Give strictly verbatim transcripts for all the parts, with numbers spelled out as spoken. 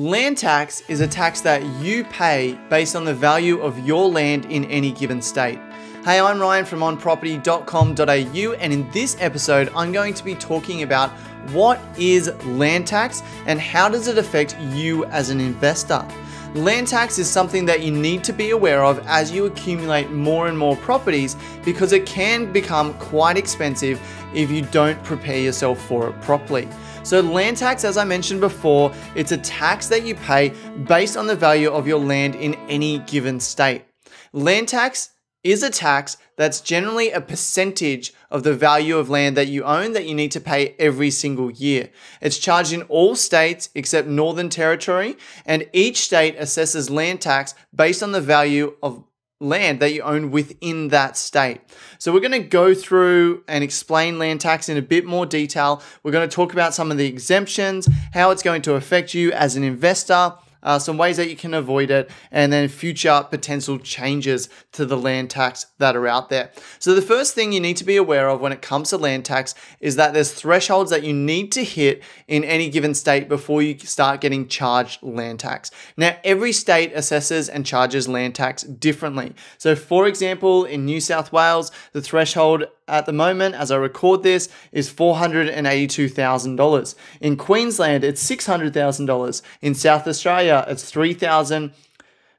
Land tax is a tax that you pay based on the value of your land in any given state. Hey, I'm Ryan from on property dot com dot a u, and in this episode, I'm going to be talking about what is land tax and how does it affect you as an investor. Land tax is something that you need to be aware of as you accumulate more and more properties because it can become quite expensive if you don't prepare yourself for it properly. So land tax, as I mentioned before, it's a tax that you pay based on the value of your land in any given state. Land tax is a tax that's generally a percentage of the value of land that you own that you need to pay every single year. It's charged in all states except Northern Territory, and each state assesses land tax based on the value of land that you own within that state. So we're going to go through and explain land tax in a bit more detail. We're going to talk about some of the exemptions, how it's going to affect you as an investor, uh, some ways that you can avoid it, and then future potential changes to the land tax that are out there. So the first thing you need to be aware of when it comes to land tax is that there's thresholds that you need to hit in any given state before you start getting charged land tax. Now, every state assesses and charges land tax differently. So for example, in New South Wales, the threshold at the moment, as I record this, is four hundred eighty-two thousand dollars. In Queensland, it's six hundred thousand dollars. In South Australia, it's three thousand dollars.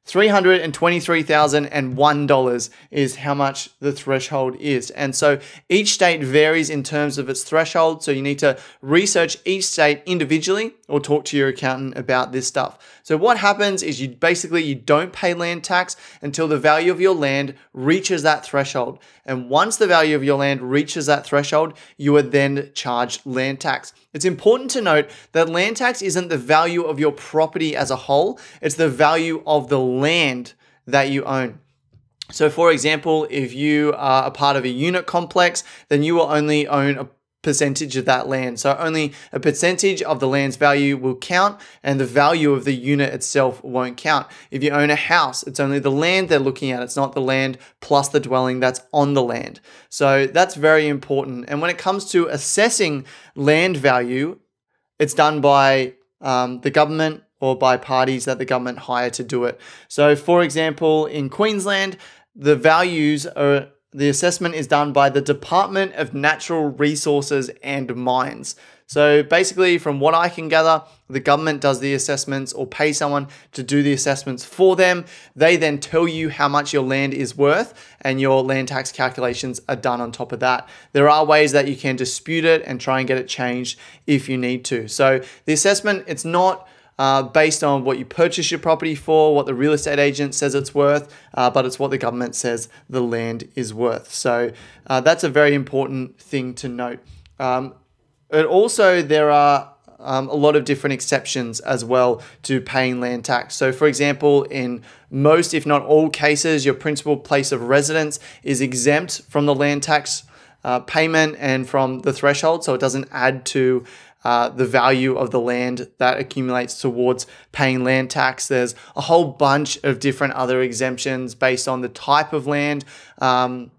three hundred twenty-three thousand one dollars is how much the threshold is. And so each state varies in terms of its threshold. So you need to research each state individually or talk to your accountant about this stuff. So what happens is you basically, you don't pay land tax until the value of your land reaches that threshold. And once the value of your land reaches that threshold, you are then charged land tax. It's important to note that land tax isn't the value of your property as a whole. It's the value of the land that you own. So for example, if you are a part of a unit complex, then you will only own a percentage of that land. So only a percentage of the land's value will count, and the value of the unit itself won't count. If you own a house, it's only the land they're looking at. It's not the land plus the dwelling that's on the land. So that's very important. And when it comes to assessing land value, it's done by um, the government or by parties that the government hire to do it. So for example, in Queensland, the values are The assessment is done by the Department of Natural Resources and Mines. So basically, from what I can gather, the government does the assessments or pay someone to do the assessments for them. They then tell you how much your land is worth, and your land tax calculations are done on top of that. There are ways that you can dispute it and try and get it changed if you need to. So the assessment, it's not Uh, based on what you purchase your property for, what the real estate agent says it's worth, uh, but it's what the government says the land is worth. So uh, that's a very important thing to note. Um, and also there are um, a lot of different exceptions as well to paying land tax. So for example, in most, if not all cases, your principal place of residence is exempt from the land tax uh, payment and from the threshold, so it doesn't add to Uh, the value of the land that accumulates towards paying land tax. There's a whole bunch of different other exemptions based on the type of land, um,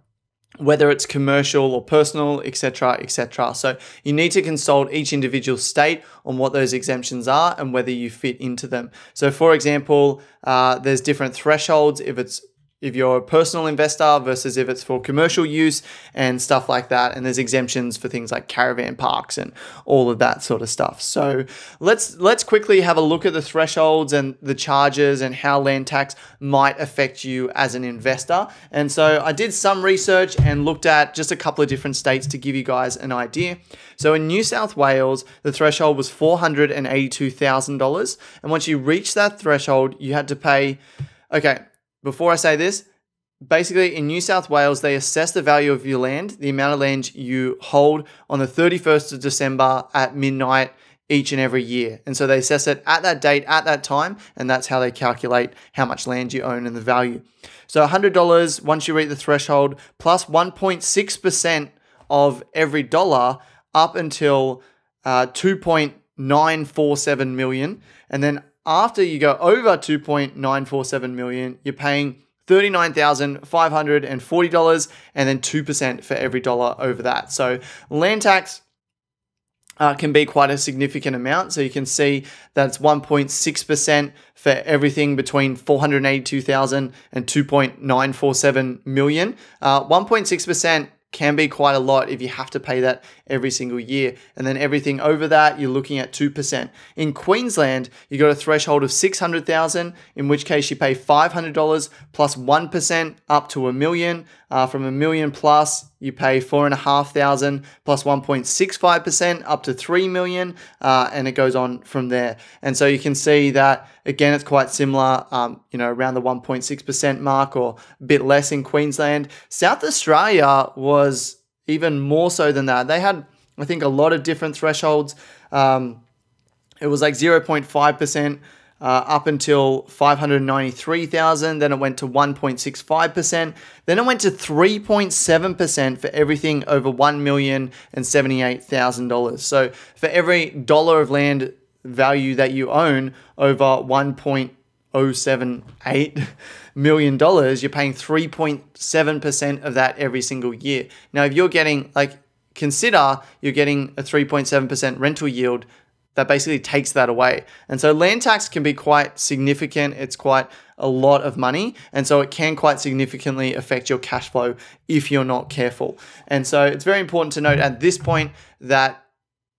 whether it's commercial or personal, et cetera, et cetera. So you need to consult each individual state on what those exemptions are and whether you fit into them. So for example, uh, there's different thresholds if it's if you're a personal investor versus if it's for commercial use and stuff like that. And there's exemptions for things like caravan parks and all of that sort of stuff. So let's let's quickly have a look at the thresholds and the charges and how land tax might affect you as an investor. And so I did some research and looked at just a couple of different states to give you guys an idea. So in New South Wales, the threshold was four hundred eighty-two thousand dollars. And once you reach that threshold, you had to pay, okay, before I say this, basically in New South Wales, they assess the value of your land, the amount of land you hold, on the thirty-first of December at midnight each and every year. And so they assess it at that date, at that time, and that's how they calculate how much land you own and the value. So one hundred dollars, once you reach the threshold, plus one point six percent of every dollar up until uh, two point nine four seven million, and then after you go over two point nine four seven million, you're paying thirty-nine thousand five hundred forty dollars and then two percent for every dollar over that. So land tax Uh, can be quite a significant amount. So you can see that's one point six percent for everything between four hundred eighty-two thousand and two point nine four seven million. Uh, one point six percent can be quite a lot if you have to pay that every single year. And then everything over that, you're looking at two percent. In Queensland, you got a threshold of six hundred thousand, in which case you pay five hundred dollars plus one percent up to a million. Uh, from a million plus, you pay four and a half thousand plus one point six five percent up to three million, uh, and it goes on from there. And so you can see that again, it's quite similar, um, you know, around the one point six percent mark or a bit less in Queensland. South Australia was even more so than that. They had, I think, a lot of different thresholds. Um, it was like zero point five percent. Uh, up until five hundred ninety-three thousand, then it went to one point six five percent, then it went to three point seven percent for everything over one million seventy-eight thousand dollars. So for every dollar of land value that you own over one point oh seven eight million dollars, you're paying three point seven percent of that every single year. Now, if you're getting, like, consider you're getting a three point seven percent rental yield, that basically takes that away. And so land tax can be quite significant. It's quite a lot of money. And so it can quite significantly affect your cash flow if you're not careful. And so it's very important to note at this point that,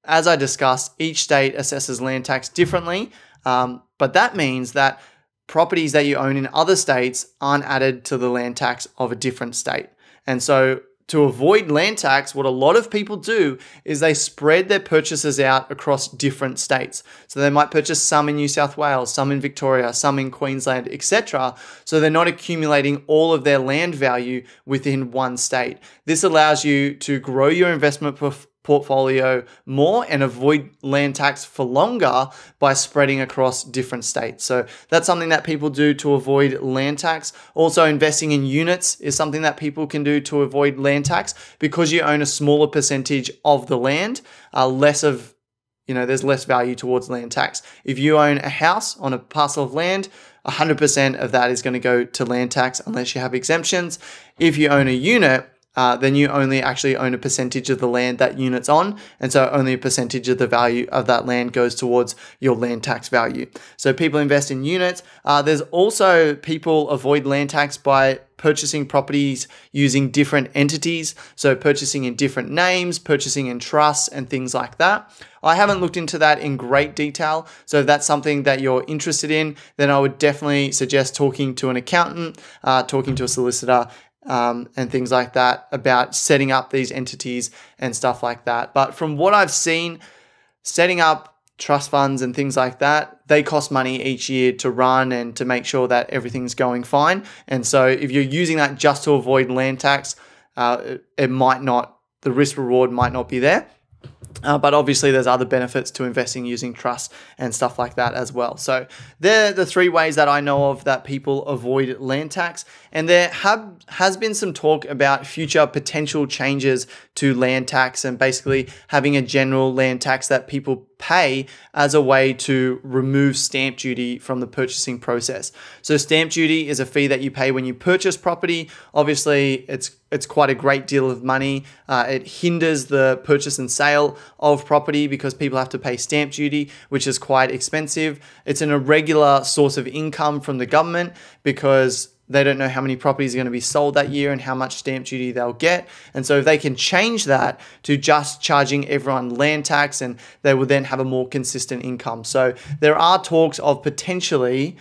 as I discussed, each state assesses land tax differently. Um, but that means that properties that you own in other states aren't added to the land tax of a different state. And so to avoid land tax, what a lot of people do is they spread their purchases out across different states. So they might purchase some in New South Wales, some in Victoria, some in Queensland, et cetera. So they're not accumulating all of their land value within one state. This allows you to grow your investment portfolio more and avoid land tax for longer by spreading across different states. So that's something that people do to avoid land tax. Also, investing in units is something that people can do to avoid land tax because you own a smaller percentage of the land, uh, less of, you know, there's less value towards land tax. If you own a house on a parcel of land, one hundred percent of that is going to go to land tax unless you have exemptions. If you own a unit, Uh, then you only actually own a percentage of the land that unit's on. And so only a percentage of the value of that land goes towards your land tax value. So people invest in units. Uh, there's also people avoid land tax by purchasing properties using different entities. So purchasing in different names, purchasing in trusts and things like that. I haven't looked into that in great detail. So if that's something that you're interested in, then I would definitely suggest talking to an accountant, uh, talking to a solicitor, Um, and things like that about setting up these entities and stuff like that. But from what I've seen, setting up trust funds and things like that, they cost money each year to run and to make sure that everything's going fine. And so if you're using that just to avoid land tax, uh, it, it might not, the risk reward might not be there. Uh, but obviously there's other benefits to investing using trusts and stuff like that as well. So they're the three ways that I know of that people avoid land tax. And there have, has been some talk about future potential changes to land tax and basically having a general land tax that people pay as a way to remove stamp duty from the purchasing process. So stamp duty is a fee that you pay when you purchase property. Obviously, it's it's quite a great deal of money. Uh, it hinders the purchase and sale of property because people have to pay stamp duty, which is quite expensive. It's an irregular source of income from the government because they don't know how many properties are going to be sold that year and how much stamp duty they'll get. And so if they can change that to just charging everyone land tax, and they will then have a more consistent income. So there are talks of potentially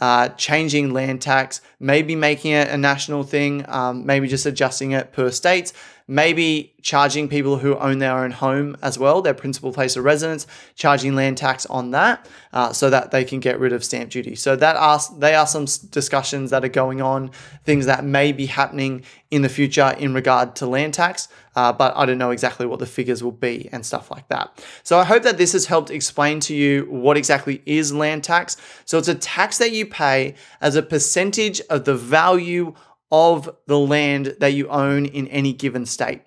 uh, changing land tax, maybe making it a national thing, um, maybe just adjusting it per states, maybe charging people who own their own home as well, their principal place of residence, charging land tax on that uh, so that they can get rid of stamp duty. So that are, they are some discussions that are going on, things that may be happening in the future in regard to land tax, uh, but I don't know exactly what the figures will be and stuff like that. So I hope that this has helped explain to you what exactly is land tax. So it's a tax that you pay as a percentage of the value of the land that you own in any given state.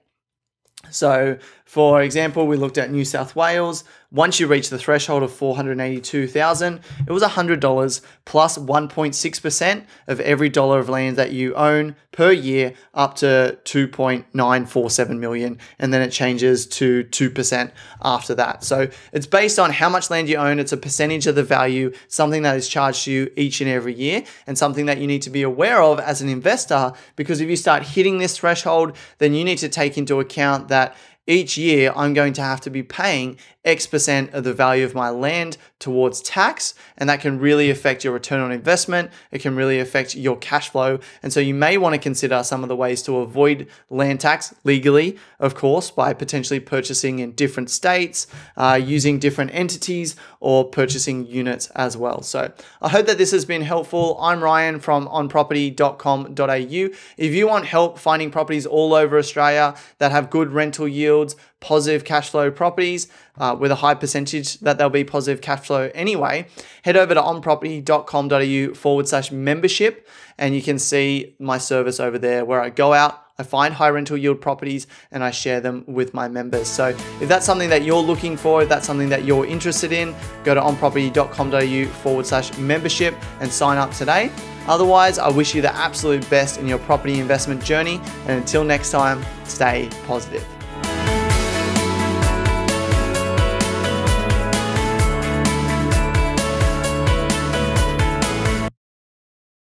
So For example, we looked at New South Wales. Once you reach the threshold of four hundred eighty-two thousand dollars, it was one hundred dollars plus one point six percent of every dollar of land that you own per year up to two point nine four seven million dollars. And then it changes to two percent after that. So it's based on how much land you own. It's a percentage of the value, something that is charged to you each and every year and something that you need to be aware of as an investor, because if you start hitting this threshold, then you need to take into account that each year I'm going to have to be paying X percent of the value of my land towards tax, and that can really affect your return on investment. It can really affect your cash flow. And so you may want to consider some of the ways to avoid land tax legally, of course, by potentially purchasing in different states, uh, using different entities, or purchasing units as well. So I hope that this has been helpful. I'm Ryan from on property dot com dot A U. If you want help finding properties all over Australia that have good rental yields, positive cash flow properties uh, with a high percentage that they'll be positive cash flow anyway, head over to on property dot com dot A U forward slash membership and you can see my service over there where I go out, I find high rental yield properties and I share them with my members. So if that's something that you're looking for, if that's something that you're interested in, go to on property dot com dot A U forward slash membership and sign up today. Otherwise, I wish you the absolute best in your property investment journey. And until next time, stay positive.